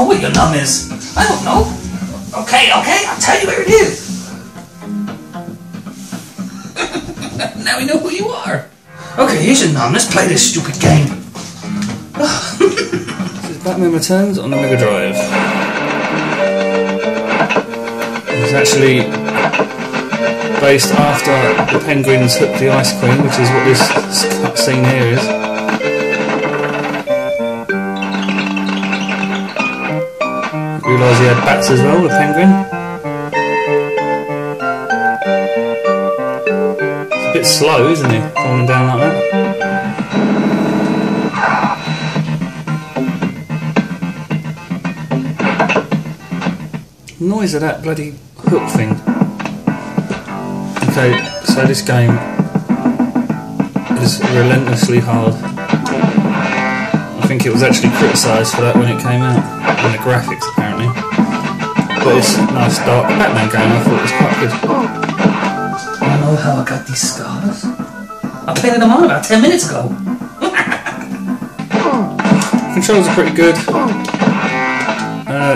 know what your num is. I don't know. Okay, I'll tell you where it is. Now we know who you are. Okay, here's your num. Let's play this stupid game. This is Batman Returns on the Mega Drive. It's actually based after the penguins hooked the ice cream, which is what this cutscene here is. Realise he had bats as well, the penguin. It's a bit slow, isn't he, going down like that? The noise of that bloody hook thing. Okay, so this game is relentlessly hard. I think it was actually criticised for that when it came out, and the graphics apparently. But it's a nice dark Batman game, I thought it was quite good. I know how I got these scars. I painted them on about 10 minutes ago. Controls are pretty good.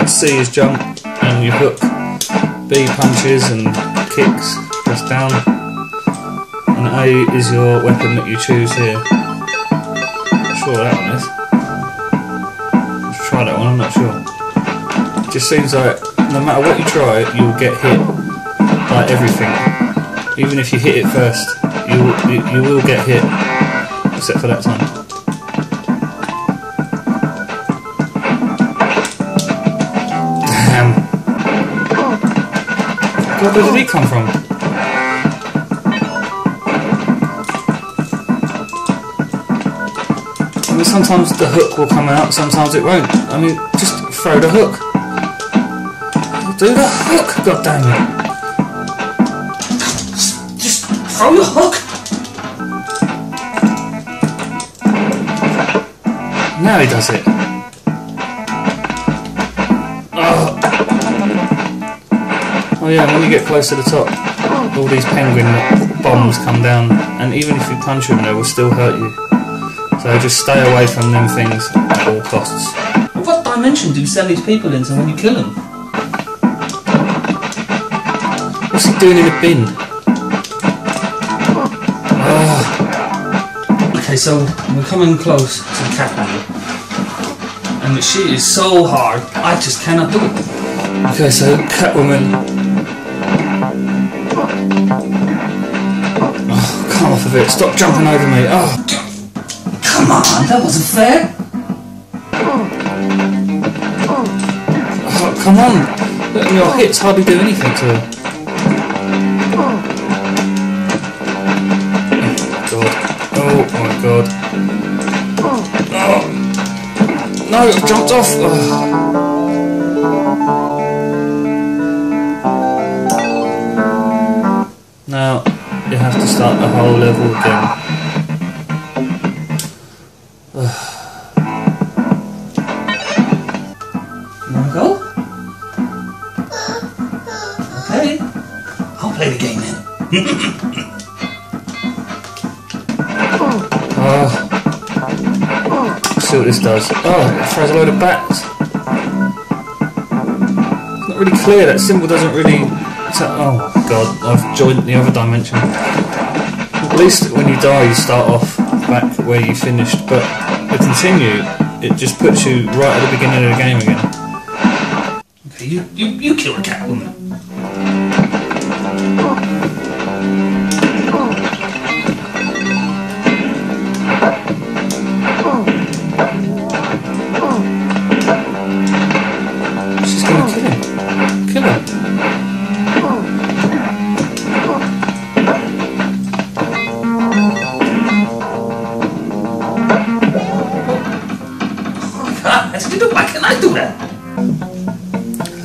C is jump and you hook. B punches and kicks, press down. And A is your weapon that you choose here. Not sure what that one is. Try that one, I'm not sure. It just seems like no matter what you try, you'll get hit by everything. Even if you hit it first, you will get hit, except for that time. Damn. God, where did he come from? I mean, sometimes the hook will come out, sometimes it won't. I mean, just throw the hook. Do the hook, goddammit. Just throw your hook. Now he does it. Oh. Oh yeah, and when you get close to the top, all these penguin bombs come down, and even if you punch them, they will still hurt you. So just stay away from them things at all costs. What dimension do you send these people into when you kill them? What's he doing in a bin? Oh. Okay, so we're coming close to Catwoman. And she is so hard, I just cannot do it. Okay, so Catwoman. Oh, come off of it. Stop jumping over me. Oh. Come on, that wasn't fair! Oh, come on! Look, your hits hardly do anything to her. Oh, God. Oh, my God. Oh. No, I've jumped off! Oh. Now, you have to start the whole level again. Oh. Let's see what this does. Oh, it throws a load of bats. It's not really clear, that symbol doesn't really... Oh god, I've joined the other dimension. At least when you die you start off back where you finished, but to continue, it just puts you right at the beginning of the game again. Okay, you kill a Catwoman. Why can't I do that?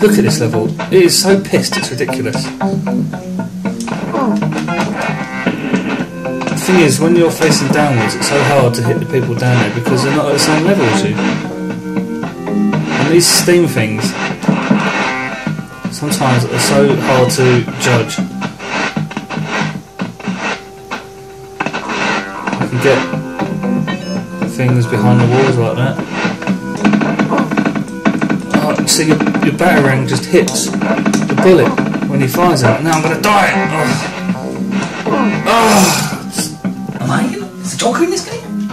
Look at this level. It is so pissed, it's ridiculous. The thing is, when you're facing downwards, it's so hard to hit the people down there because they're not at the same level as you. And these steam things, sometimes are so hard to judge. You can get things behind the walls like that. so your batarang just hits the bullet when he fires at it. Now I'm gonna die! Oh. Oh. Am I? Is the Joker in this game?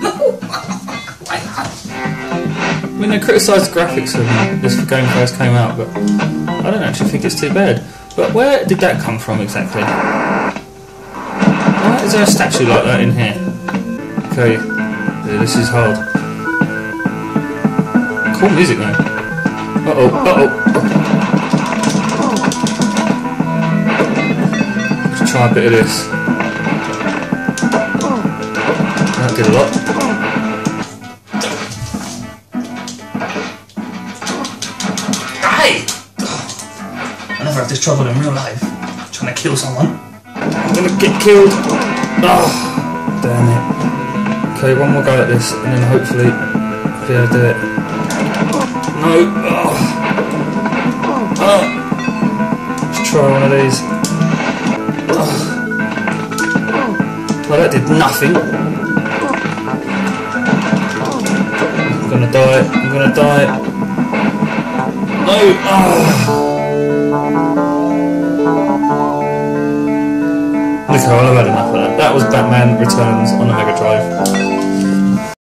No! I mean, they criticised the graphics of this game first came out, but I don't actually think it's too bad. But where did that come from exactly? Why is there a statue like that in here? Okay, yeah, this is hard. Cool music though. Uh oh. Let's try a bit of this. That did a lot. Hey! I never have this trouble in real life. I'm trying to kill someone. I'm gonna get killed. Oh, damn it. Okay, one more go at this, and then hopefully I'll be able to do it. No! Oh. Oh. Let's try one of these. Oh. Well, that did nothing. I'm gonna die. I'm gonna die. No! Oh. Okay, well, I've had enough of that. That was Batman Returns on the Mega Drive.